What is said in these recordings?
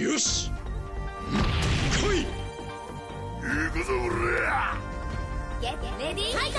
よし来い。行くぞ俺ら。レディーファイト。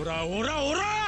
オラオラオラ。